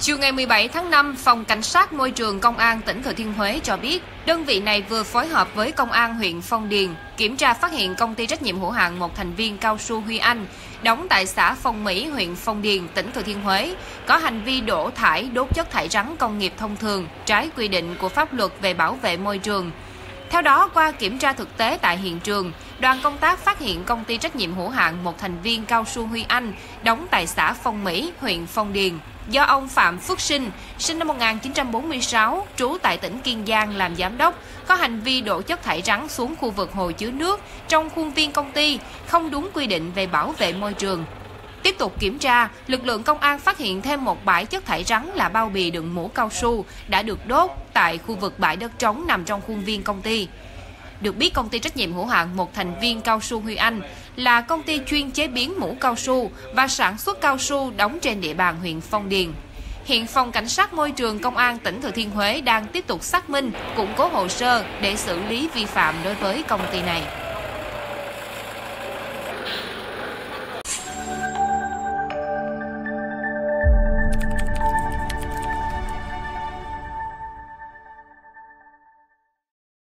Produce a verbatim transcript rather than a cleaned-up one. Chiều ngày mười bảy tháng năm, Phòng Cảnh sát Môi trường Công an tỉnh Thừa Thiên Huế cho biết, đơn vị này vừa phối hợp với Công an huyện Phong Điền kiểm tra phát hiện công ty trách nhiệm hữu hạn một thành viên Cao Su Huy Anh đóng tại xã Phong Mỹ, huyện Phong Điền, tỉnh Thừa Thiên Huế có hành vi đổ thải, đốt chất thải rắn công nghiệp thông thường trái quy định của pháp luật về bảo vệ môi trường. Theo đó, qua kiểm tra thực tế tại hiện trường, đoàn công tác phát hiện công ty trách nhiệm hữu hạn một thành viên Cao Su Huy Anh đóng tại xã Phong Mỹ, huyện Phong Điền do ông Phạm Phúc Sinh, sinh năm một nghìn chín trăm bốn mươi sáu, trú tại tỉnh Kiên Giang làm giám đốc, có hành vi đổ chất thải rắn xuống khu vực hồ chứa nước trong khuôn viên công ty, không đúng quy định về bảo vệ môi trường. Tiếp tục kiểm tra, lực lượng công an phát hiện thêm một bãi chất thải rắn là bao bì đựng mũ cao su đã được đốt tại khu vực bãi đất trống nằm trong khuôn viên công ty. Được biết, công ty trách nhiệm hữu hạn một thành viên Cao Su Huy Anh là công ty chuyên chế biến mũ cao su và sản xuất cao su đóng trên địa bàn huyện Phong Điền. Hiện Phòng Cảnh sát Môi trường Công an tỉnh Thừa Thiên Huế đang tiếp tục xác minh, củng cố hồ sơ để xử lý vi phạm đối với công ty này.